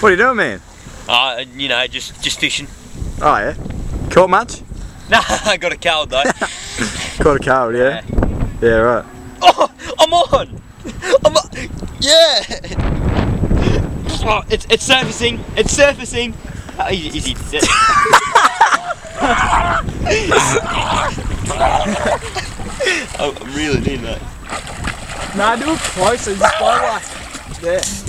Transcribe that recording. What are you doing, man? You know, just fishing. Oh yeah. Caught much? Nah, I got a cold though. Caught a cold, yeah. Yeah, right. Oh, I'm on. Yeah. Oh, it's surfacing. It's surfacing. How easy to sit. I'm really doing that. Nah, do it closer. Just go like there.